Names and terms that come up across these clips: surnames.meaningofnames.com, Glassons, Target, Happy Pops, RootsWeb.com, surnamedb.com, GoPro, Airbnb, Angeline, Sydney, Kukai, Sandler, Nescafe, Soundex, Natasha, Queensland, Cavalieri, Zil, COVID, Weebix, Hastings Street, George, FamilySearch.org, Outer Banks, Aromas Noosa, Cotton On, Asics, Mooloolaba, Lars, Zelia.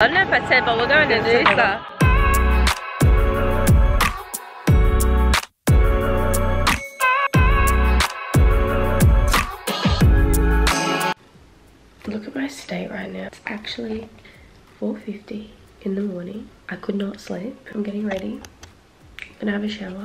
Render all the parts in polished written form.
I don't know if I said, but we're going to Noosa. Look at my state right now. It's actually 4:50 in the morning. I could not sleep. I'm getting ready. I'm gonna have a shower.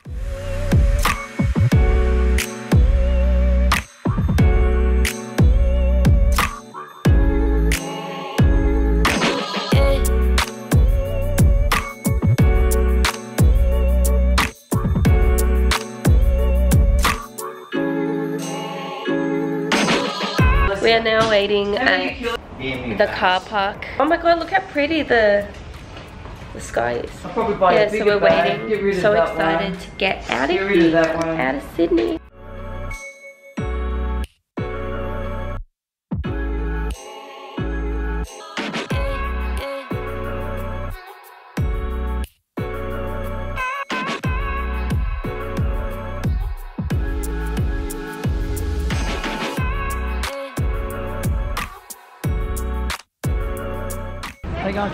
We are now waiting at the car park. Oh my god, look how pretty the sky is. I'll probably buy a bigger bag. Yeah, so we're waiting. So excited to get out of here. Out of Sydney.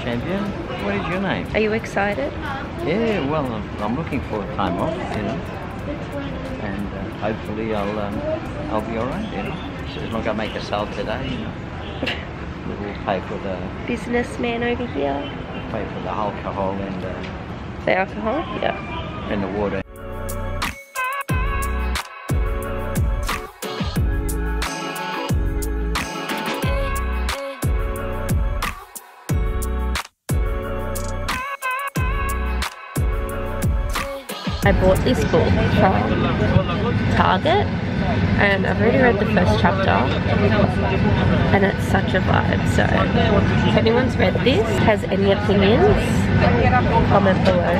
Champion, what is your name? Are you excited? Yeah, well, I'm looking for a time off, you know, and hopefully I'll be all right, you know. So as long as I make a sale today, you know, we'll pay for the businessman over here. We'll pay for the alcohol and the alcohol, yeah, and the water. I bought this book from Target and I've already read the first chapter and it's such a vibe. So if anyone's read this, has any opinions, comment below.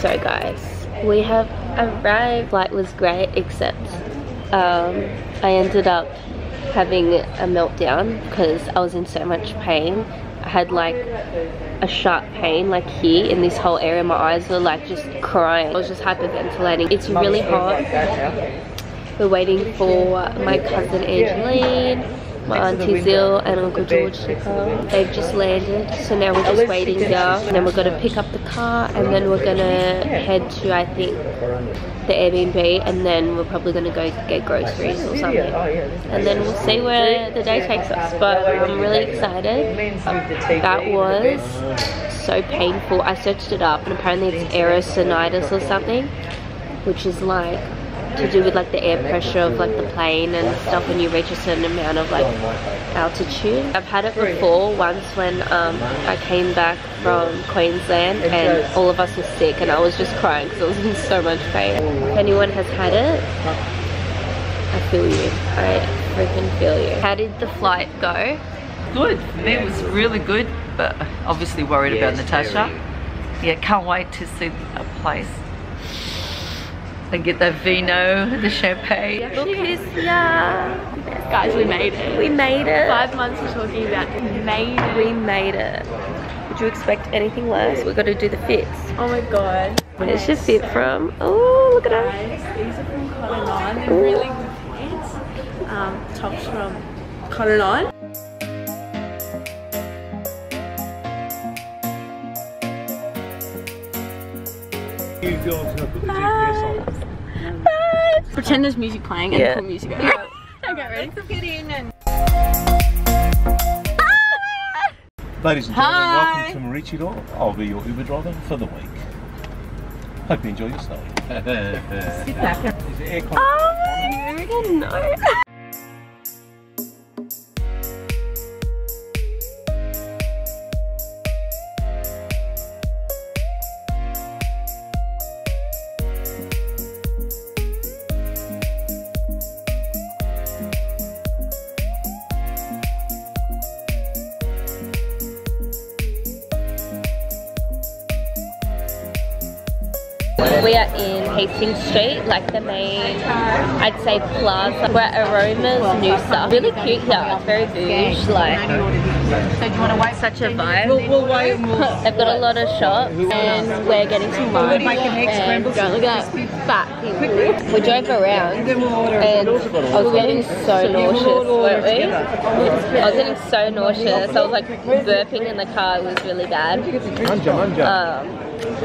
So guys, we have arrived. Flight was great except I ended up having a meltdown because I was in so much pain. I had like a sharp pain like here in this whole area. My eyes were like just crying. I was just hyperventilating. It's really hot. We're waiting for my cousin Angeline, my auntie Zil and Uncle George to come. They've just landed, so now we're just waiting here. And then we're going to pick up the car and then we're going to head to, I think, the Airbnb, and then we're probably going to go get groceries or something, and then we'll see where the day takes us. But I'm really excited. That was so painful. I searched it up and apparently it's aerosinitis or something, which is like to do with like the air pressure of like the plane and stuff when you reach a certain amount of like altitude. I've had it before once when I came back from Queensland and all of us were sick and I was just crying because I was in so much pain. If anyone has had it, I feel you. I freaking feel you. How did the flight go? Good. It was really good, but obviously worried about Natasha. Yeah, can't wait to see a place and get that vino, the champagne. Look who's here. Guys, we made it. We made it. 5 months of talking about it. We made it. We made it. Would you expect anything worse? We've got to do the fits. Oh my god. Where's your fit from? Oh, look at her. These are from Cotton On. They're really good fits. Tops from Cotton On. You girls have put the GPS on. Pretend there's music playing and put music on. Okay, ready? Let's get in and... Ladies and gentlemen, welcome to Maroochydore. I'll be your Uber driver for the week. Hope you enjoy your stay. Sit back. Is there aircon? Oh my god, no. We are in Hastings Street, like the main, I'd say, plaza. We're at Aromas Noosa. Really cute here. It's very bougie, like. So do you want to wait? Such a vibe. We'll wait. They've got a lot of shops, and we're getting some wine. And don't look at fat people. We drove around, and I was getting so nauseous, weren't we? I was getting so nauseous. I was like burping in the car. It was really bad.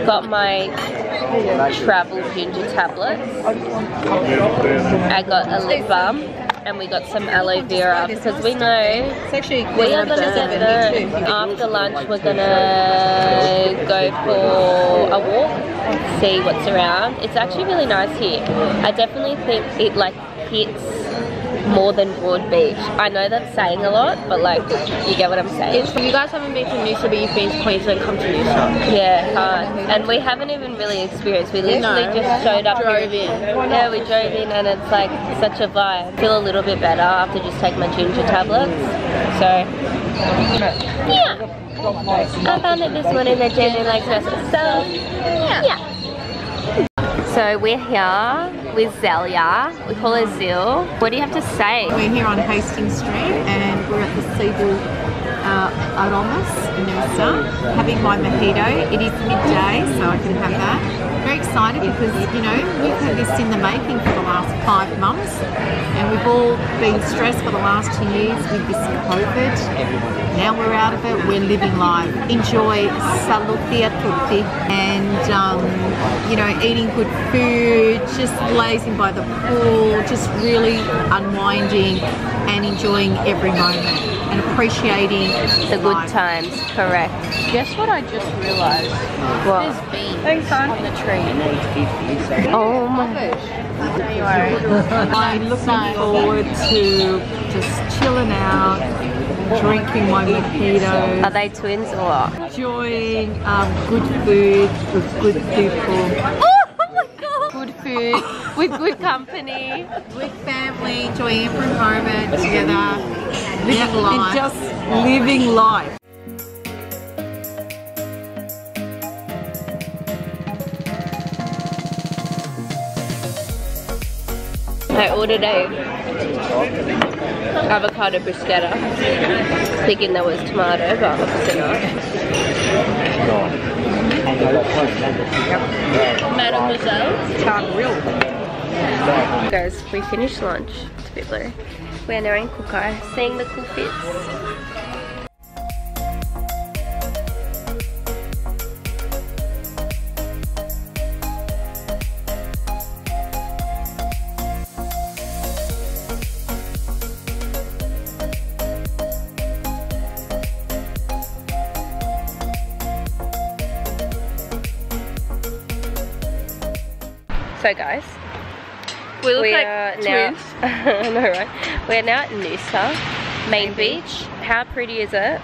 Got my travel ginger tablets. I got a lip balm, and we got some aloe vera because we know we are gonna get burnt. After lunch, we're gonna go for a walk, see what's around. It's actually really nice here. I definitely think it like hits more than Broad Beach. I know that's saying a lot, but like, you get what I'm saying. If you guys haven't been to Noosa, but you've been to Queensland, come to Noosa. Yeah, hard. And we haven't even really experienced. We literally just showed up. Drove in. Yeah, we drove in, and it's like such a vibe. I feel a little bit better after just taking my ginger tablets. So, yeah. I found it this morning, they're genuinely like Noosa. So, yeah. So we're here with Zelia, we call her Zil. What do you have to say? We're here on Hastings Street and we're at the Sebel Aromas Noosa, having my mojito. It is midday, so I can have that. Very excited because, you know, we've had this in the making for the last 5 months and we've all been stressed for the last 2 years with this COVID. Now we're out of it, we're living life. Enjoy salutia tutti and, you know, eating good food, just lazing by the pool, just really unwinding and enjoying every moment and appreciating the good times. Correct. Guess what I just realised? What? There's beans on the tree. Oh my gosh. I'm looking forward to just chilling out, drinking my mojito. Are they twins or what? Enjoying good food with good people. Food, with good company, with family, enjoying every moment together, living life. And just living life. I ordered a avocado bruschetta, thinking that was tomato, but obviously not. Mademoiselle. Guys, we finished lunch. It's a bit blurry. We're now in Kukai, seeing the cool fits. So guys, we look like twins. I know, right? We're now at Noosa, main beach. How pretty is it?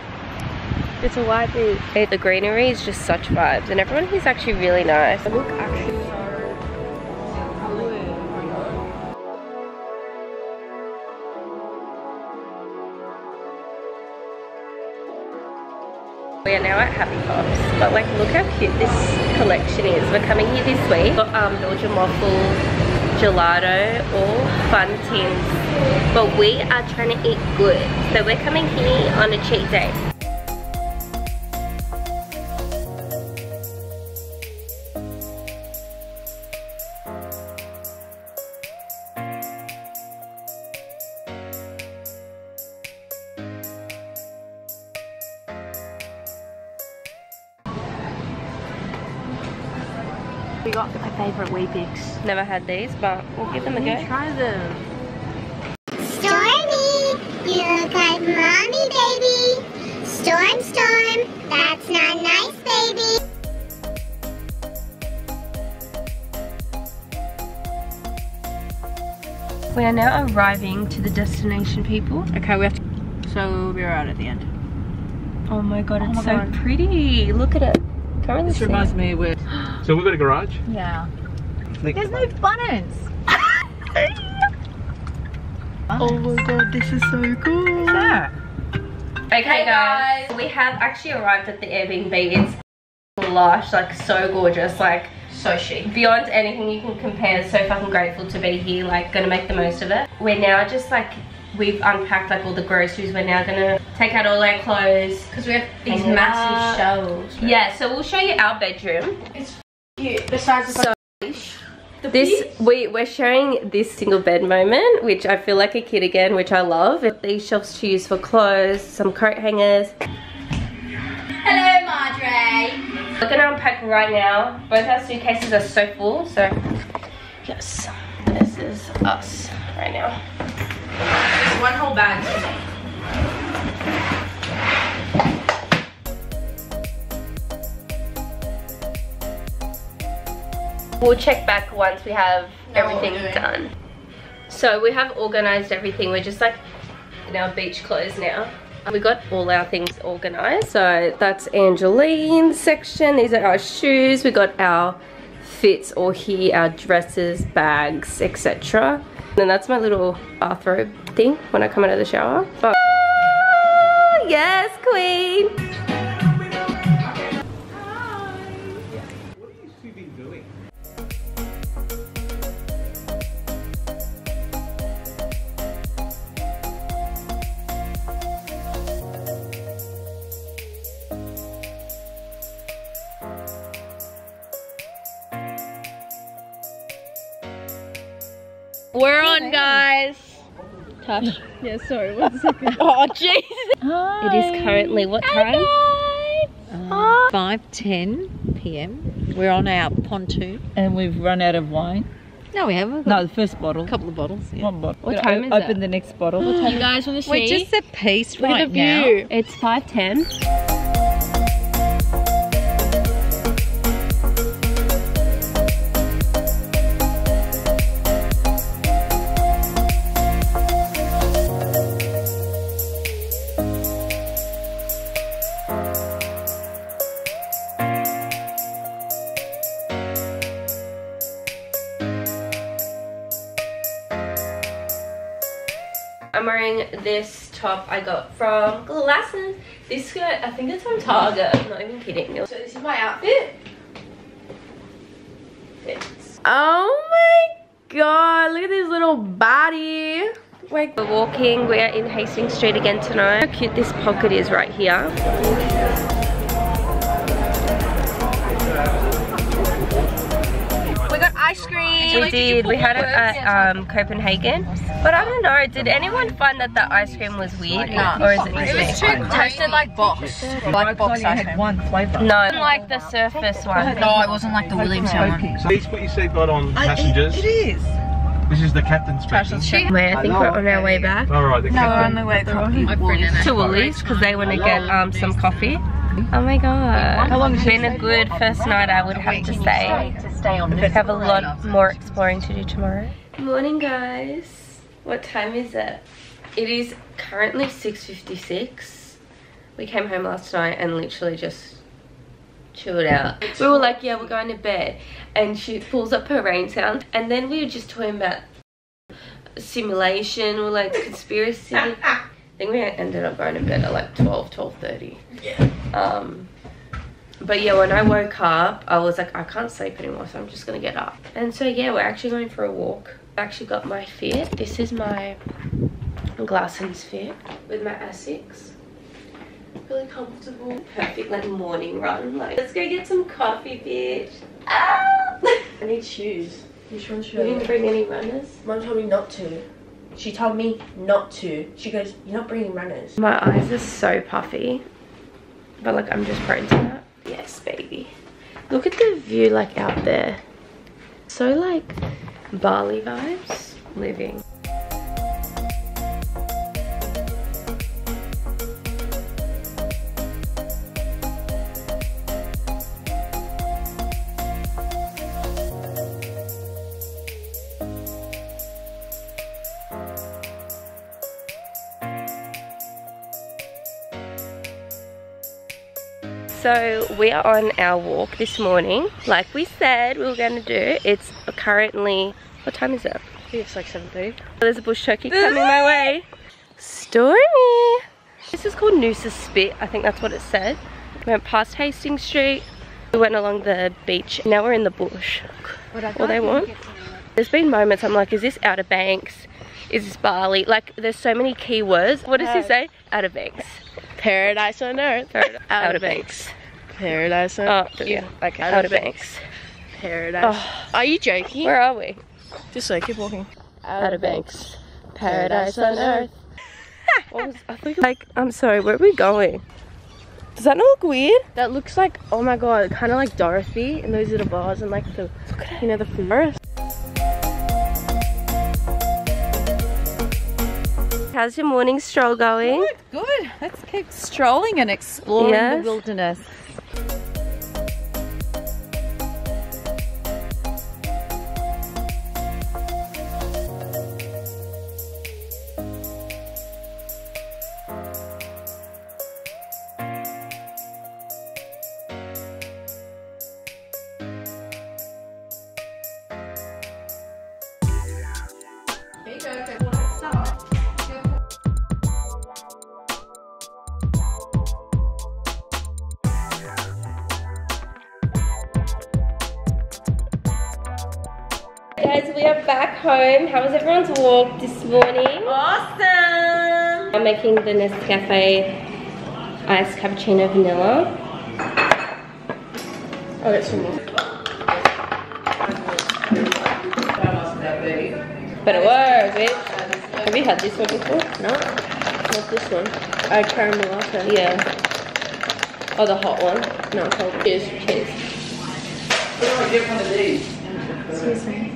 It's a white beach. The greenery is just such vibes and everyone here's actually really nice. Look, actually. We are now at Happy Pops, but like look how cute this collection is. We're coming here this week. Got Belgian waffle, gelato, all fun things. But we are trying to eat good, so we're coming here on a cheat day. We got my favourite Weebix. Never had these, but we'll give them a go. Try them. Stormy, you look like mommy, baby. Storm, storm, that's not nice, baby. We are now arriving to the destination, people. Okay, we have to. So we'll be right at the end. Oh my god, it's so pretty. Look at it. Really this reminds me where. So we've got a garage? Yeah. There's no buttons! Oh my god, this is so cool! Yeah. Okay, hey guys, we have actually arrived at the Airbnb. It's lush, like so gorgeous. Like so chic. Beyond anything you can compare, so fucking grateful to be here, like gonna make the most of it. We're now just like, we've unpacked like all the groceries, we're now gonna take out all our clothes because we have these massive shelves. Yeah, so we'll show you our bedroom. It's cute. The size of so this, we're sharing this single bed moment, which I feel like a kid again, which I love. These shelves to use for clothes, some coat hangers. Hello, Madre. We're gonna unpack right now. Both our suitcases are so full, so yes, this is us right now. Just one whole bag. We'll check back once we have everything done. So we have organised everything. We're just like in our beach clothes now. We got all our things organised. So that's Angeline's section. These are our shoes. We got our fits all here, our dresses, bags, etc. And that's my little bathrobe thing when I come out of the shower. But oh, yes, Queen! We're on, guys. Touch. Yeah, sorry, 1 second. Oh, jeez. It is currently what time? 5:10 p.m. We're on our pontoon. And we've run out of wine. No, we haven't. No, the first bottle. A couple of bottles. Yeah. One bottle. What time is it? Open the next bottle. What time? You guys want to see? We're just at peace right now. Look at the view. It's 5:10. I'm wearing this top I got from Glassons. This skirt, I think it's from Target. I'm not even kidding. So this is my outfit. Fits. Oh my god, look at this little body. We're walking, we are in Hastings Street again tonight. How cute this pocket is right here. Ice cream. We did. We had it at Copenhagen, but I don't know. Did anyone find that the ice cream was weird, or is it just me? It was too tasted like box. Like box ice cream. One flavor. No, it wasn't like the surface one. No, it wasn't like the Williams one. Please put your seatbelt on, passengers. It is. This is the captain's special. Wait, I think we're on our way back. All right, the captain. No, we're on the way back to Woolies because they want to get some coffee. Oh my god. How long? It's been a good first night, I would have to say. We have a lot more exploring to do tomorrow. Morning guys. What time is it? It is currently 6:56. We came home last night and literally just chilled out. We were like, yeah, we're going to bed. And she pulls up her rain sound. And then we were just talking about simulation or like conspiracy. I think we ended up going to bed at like 12:30. Yeah. But yeah, when I woke up, I was like, I can't sleep anymore, so I'm just gonna get up. And so yeah, we're actually going for a walk. I actually got my fit. This is my Glassons fit with my Asics. Really comfortable. Perfect like morning run. Like, let's go get some coffee, bitch. Ah! I need shoes. Which one should I? You didn't bring any runners? Mum told me not to. She told me not to. She goes, you're not bringing runners. My eyes are so puffy. But like, I'm just prone to that. Yes, baby. Look at the view like out there. So like, Bali vibes. Living. So we are on our walk this morning, like we said we were going to do. It's currently, what time is it? I think it's like 7:30. There's a bush turkey coming my way. Stormy! This is called Noosa Spit, I think that's what it said. We went past Hastings Street, We went along the beach, now we're in the bush. All they want. There's been moments I'm like, is this Outer Banks? Is this Bali? Like, there's so many key words. What does he say? Outer Banks. Paradise on earth. Outer Banks. Paradise on earth. Oh, yeah. Okay. Outer Banks. Paradise. Oh. Are you joking? Where are we? Just so, keep walking. Outer Banks. Paradise on earth. What was, I think, like, I'm sorry, where are we going? Does that not look weird? That looks like, oh my god, kind of like Dorothy and those little bars and like the, you know, the forest. How's your morning stroll going? Good, good. Let's keep strolling and exploring the wilderness. Guys, we are back home. How was everyone's walk this morning? Awesome! I'm making the Nescafe iced cappuccino vanilla. Oh, that's some more. But it worked, bitch. Have you had this one before? No. Not this one. I caramel latte. Yeah. Oh, the hot one? No, cold. Cheers, cheers. What do I get one of these? Excuse me.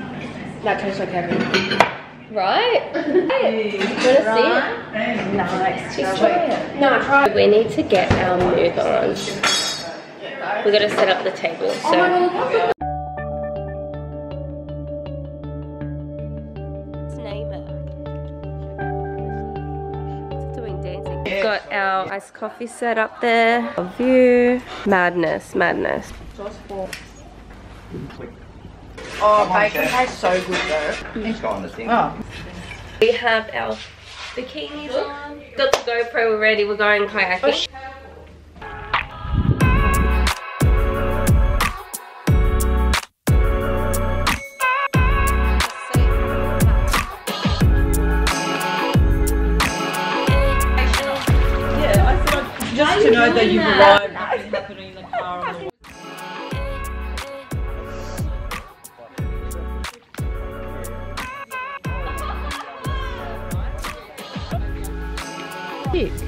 That tastes like heaven. Right? Hey, wanna see it? Nice. Just try it. No, try it. We need to get our mood on. We gotta set up the table. So. Oh my God. It's neighbor. It's doing dancing. We've got our iced coffee set up there. A view. Madness, madness. Just for. Oh, bacon tastes so good though. It's got on the thing. Oh. We have our bikinis on. Got the GoPro, we're ready. We're going kayaking. Yeah, I thought just to know that you've arrived. Nothing happened in the car.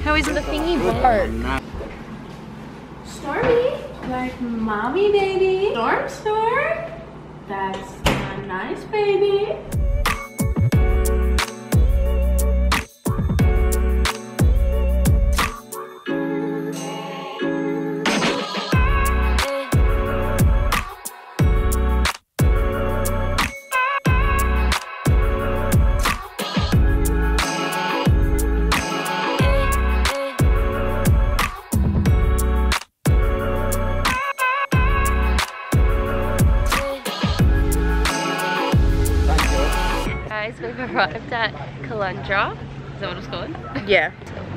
How is the thingy work? Stormy? Like mommy baby? Storm storm? That's a nice baby. Arrived at Caloundra, is that what it's called? Yeah.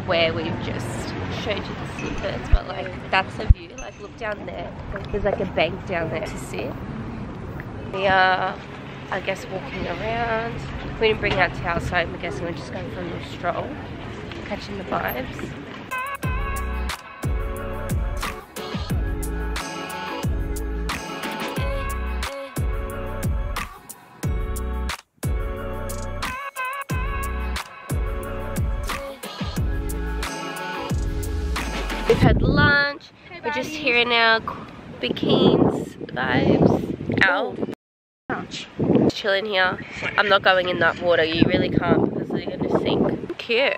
Where we've just showed you the snippets, but like that's the view. Like look down there. There's like a bank down there to sit. We are, I guess, walking around. We didn't bring our towels home. I'm guessing we're just going for a little stroll, catching the vibes. We've had lunch, we're just here in our bikinis vibes. Ow. Ouch. Just chilling here. I'm not going in that water, you really can't because they're going to sink. Cute.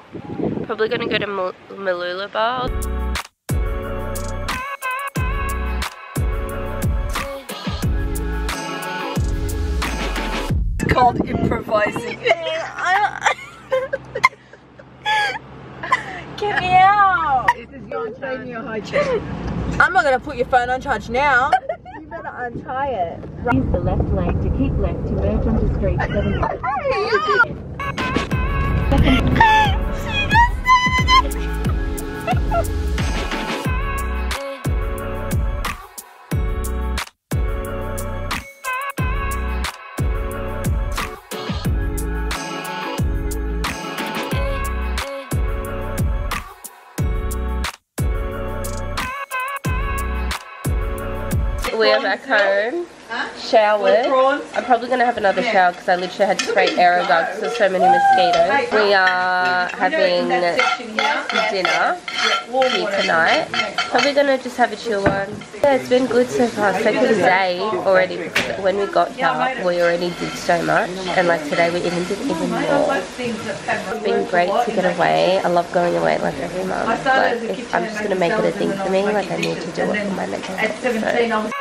Probably going to go to Mooloolaba. It's called improvising. Get me out! This is your turn. Your high chair. I'm not gonna put your phone on charge now. You better untie it. Right. Use the left lane to keep left to merge onto street 70. She just did it! we're back home, showered. I'm probably going to have another shower because I literally had to spray aerogel because there's so many mosquitoes. We are having dinner here tonight. Probably going to just have a chill one. Yeah, it's been good so far. Second day already because when we got here, we already did so much. And like today, we did even more. It's been great to get away. I love going away like every month. Like, I'm just going to make it a thing for me. Like I need to do it for my mental health.